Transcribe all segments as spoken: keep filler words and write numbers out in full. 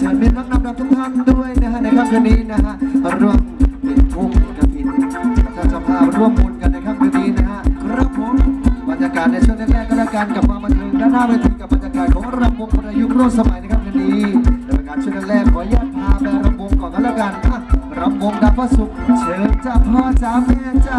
เชิญพี่น้องนักดนตรีทุกท่านด้วยนะฮะในค่ำคืนนี้นะฮะร่วมปิดทุ่งกระถินท่านสภาร่วมบุญกันในค่ำคืนนี้นะฮะครับผมบรรยากาศในช่วงแรกๆก็แล้วกันกับความบันเทิงด้านหน้าเวทีกับบรรยากาศของรำวงประยุกต์ร่วมสมัยในค่ำคืนนี้ในบรรยากาศช่วงแรกขออนุญาตพาไปรำวงก่อนก็แล้วกันรำวงดาวพระศุกร์เชิญจ้าพ่อจ้าแม่จ้า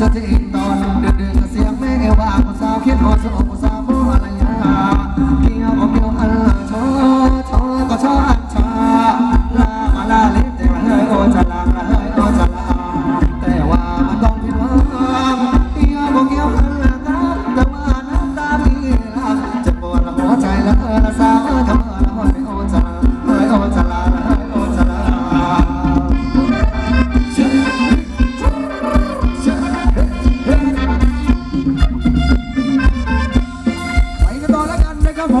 สติตอนเดือดเดือดเสียงไม่เกี่ยวว่าผู้สาวเขียนโอโซผู้สาวโมอะไรยาเกี่ยวเกี่ยวอันละโชโชก็ชอบชาลามาลาลิแต่ว่าเฮ้ยโอจะลาเฮ้ยโอจะลาแต่ว่ามันต้องผิดหวังเกี่ยวเกี่ยวอันละตาแต่ว่าน้ำตามีรักจะปวดหัวใจละเออละสาวทำเออละเฮ้ยโอจะลาเฮ้ยโอจะลาเฮ้ยโอจะลาค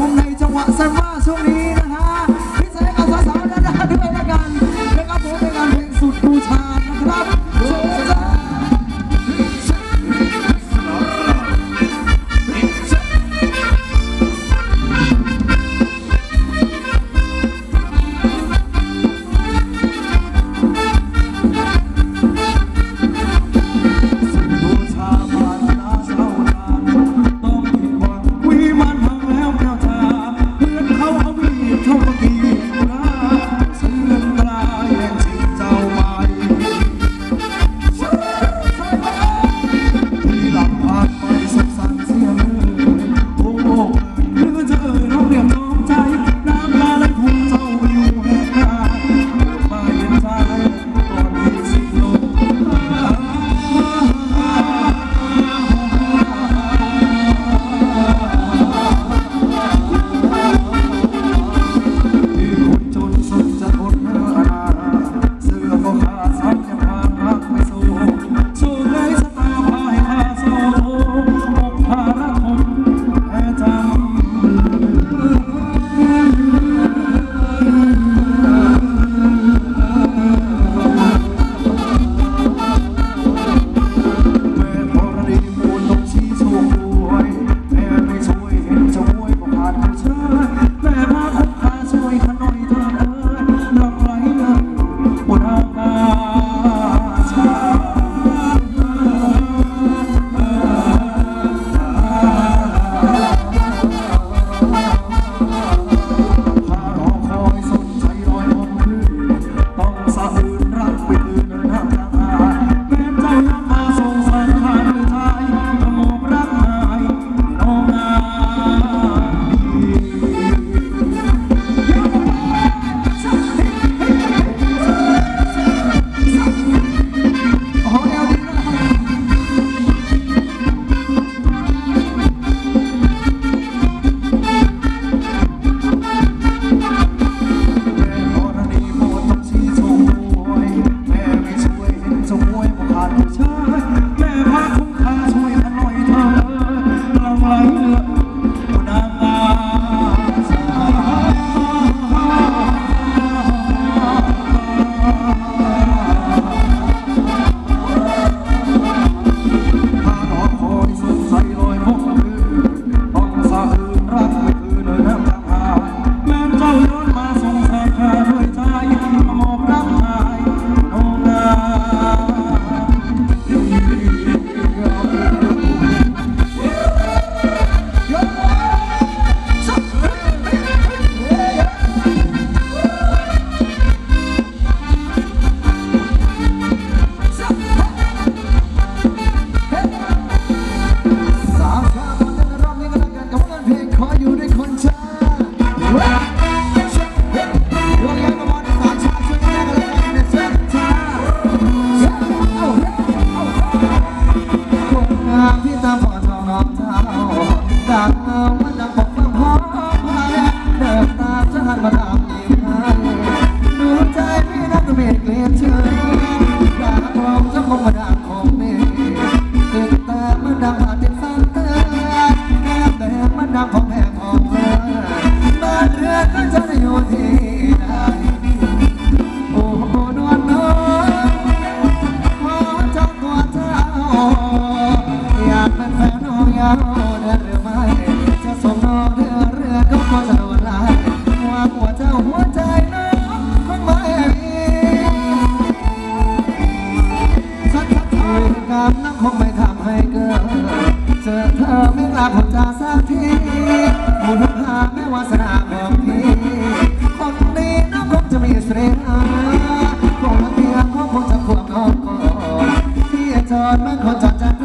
นจัดจ้าน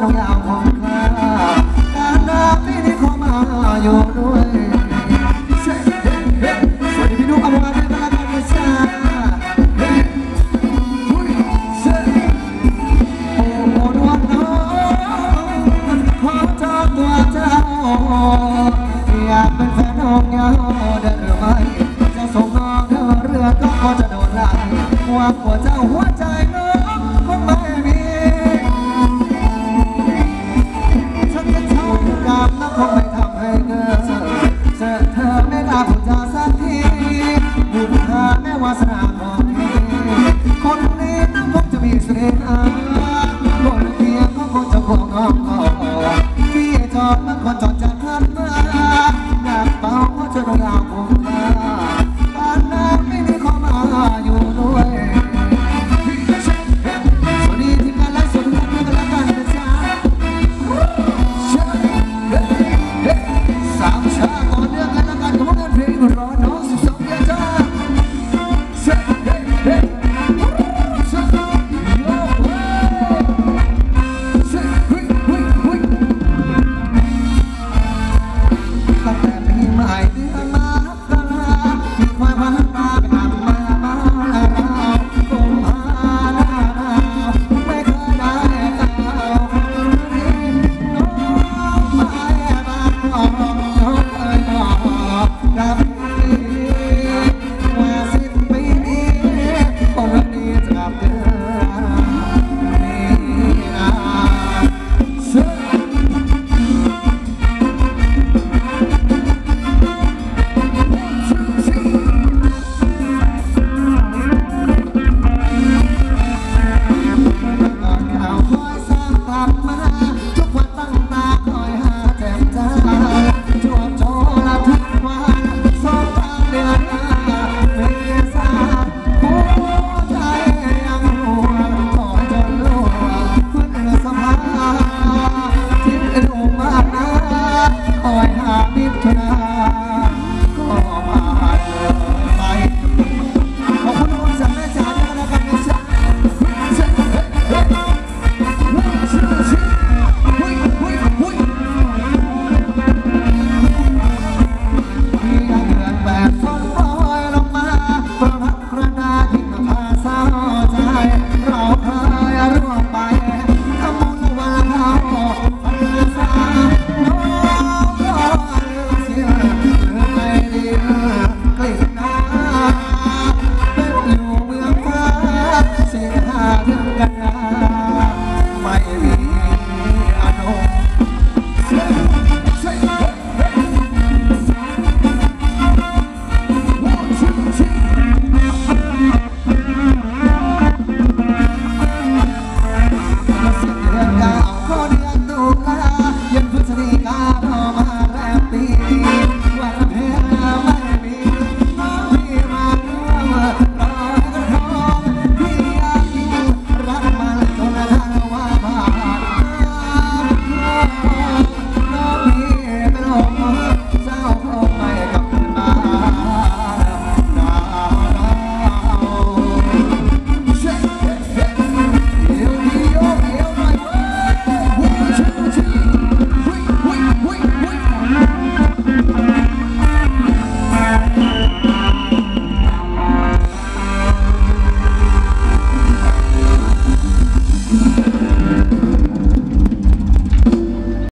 น้องดาวของข้าการรักที่นี่เข้ามาอยู่ด้วยสวัสดีพี่นุ๊กอมรรัตน์รัตน์รัตน์โอ้โหดวงน้องขอเจ้าตัวเจ้าอยากเป็นแฟนน้องเงาเดินหรือไม่จะส่งน้องเดินเรือก็คงจะโดนไล่ว่าหัวเจ้าหัวใจน้องคงไม่มีฉันจะเช่ากามน้องคงไม่ทำให้เธอเจอเธอไม่กล้าพูดจาสักทีบุญเธอแม้วาสนาของพี่คนนี้น้องคงจะมีเสน่ห์